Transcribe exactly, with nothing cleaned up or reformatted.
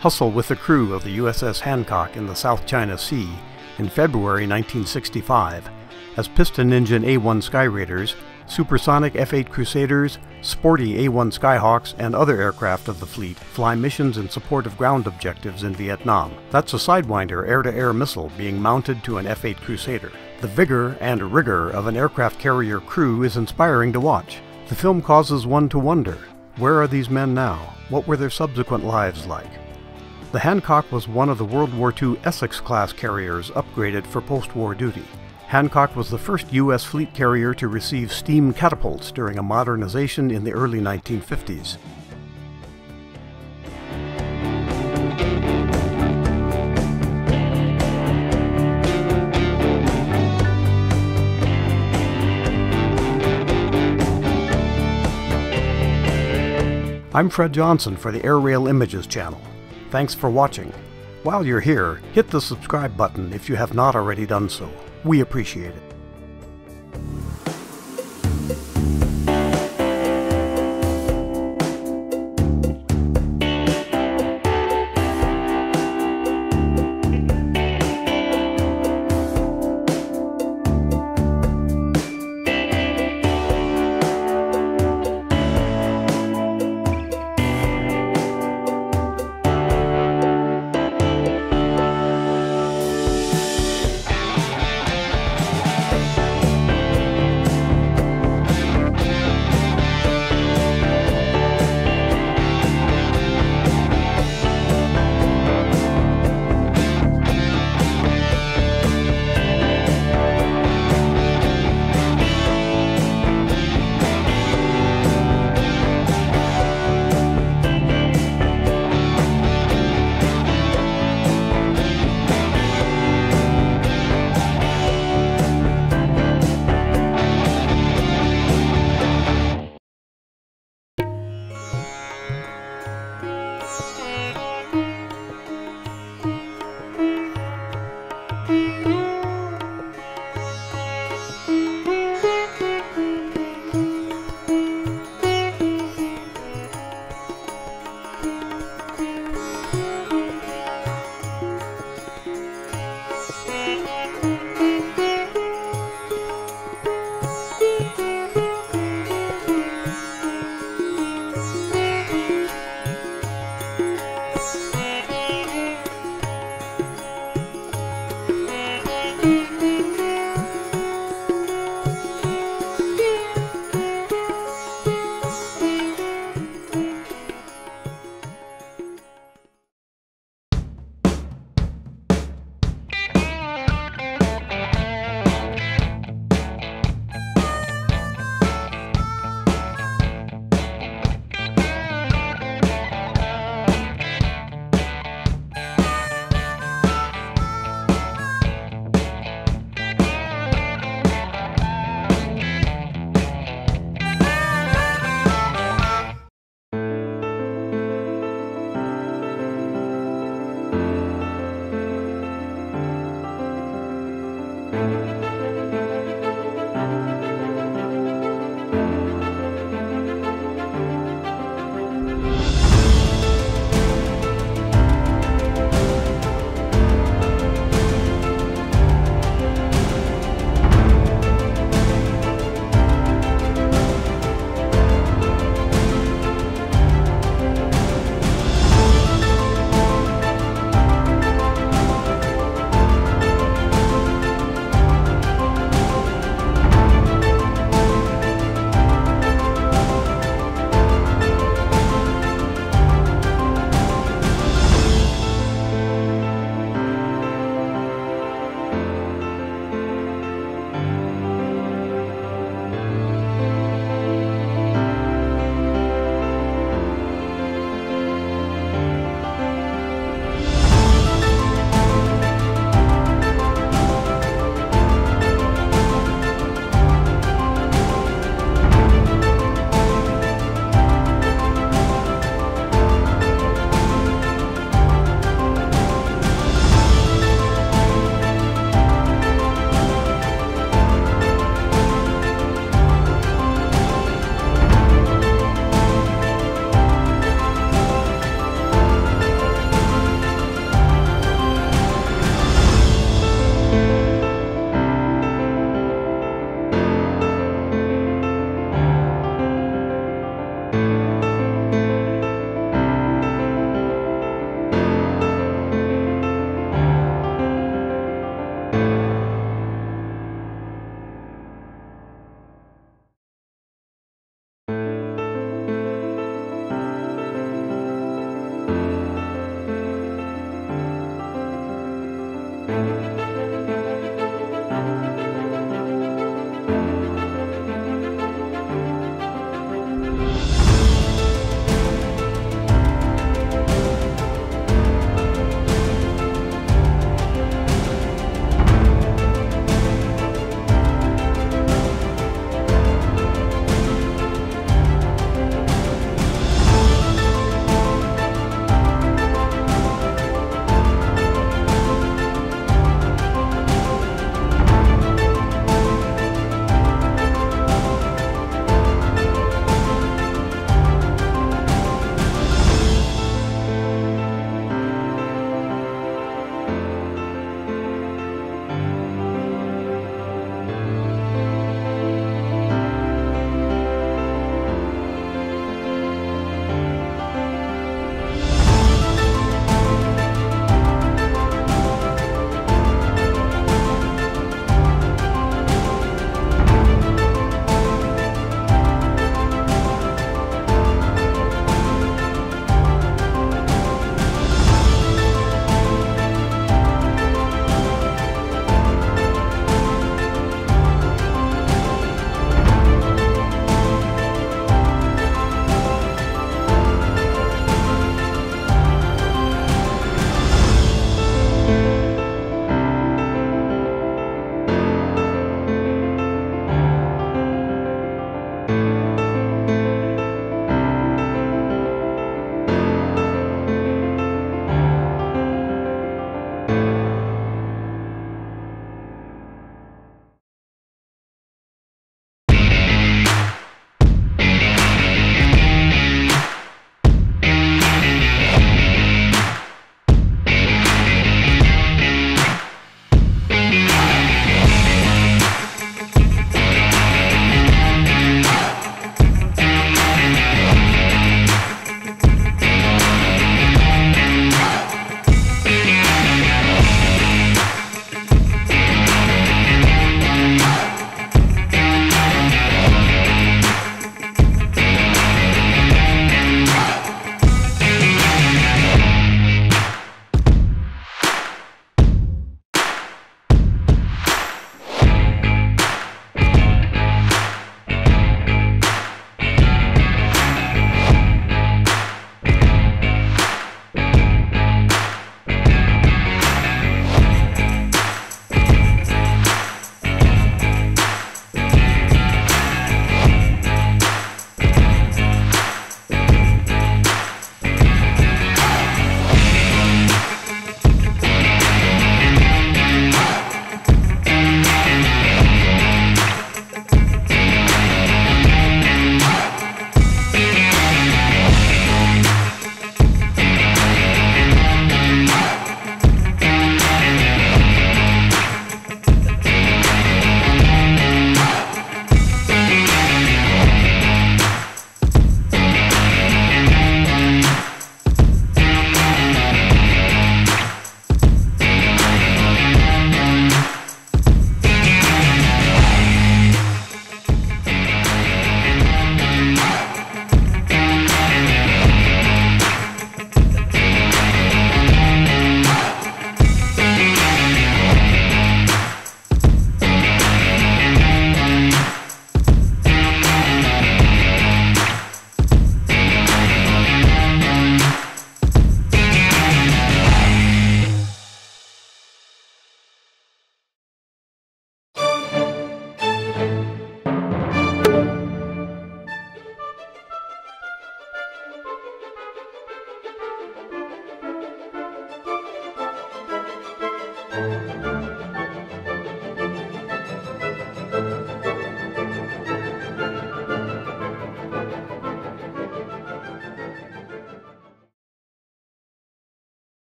hustle with the crew of the U S S Hancock in the South China Sea in February nineteen sixty-five as piston engine A one Skyraiders, supersonic F eight Crusaders, sporty A one Skyhawks, and other aircraft of the fleet fly missions in support of ground objectives in Vietnam. That's a Sidewinder air-to-air missile being mounted to an F eight Crusader. The vigor and rigor of an aircraft carrier crew is inspiring to watch. The film causes one to wonder, where are these men now? What were their subsequent lives like? The Hancock was one of the World War Two Essex-class carriers upgraded for post-war duty. Hancock was the first U S fleet carrier to receive steam catapults during a modernization in the early nineteen fifties. I'm Fred Johnson for the Airailimages Channel. Thanks for watching. While you're here, hit the subscribe button if you have not already done so. We appreciate it.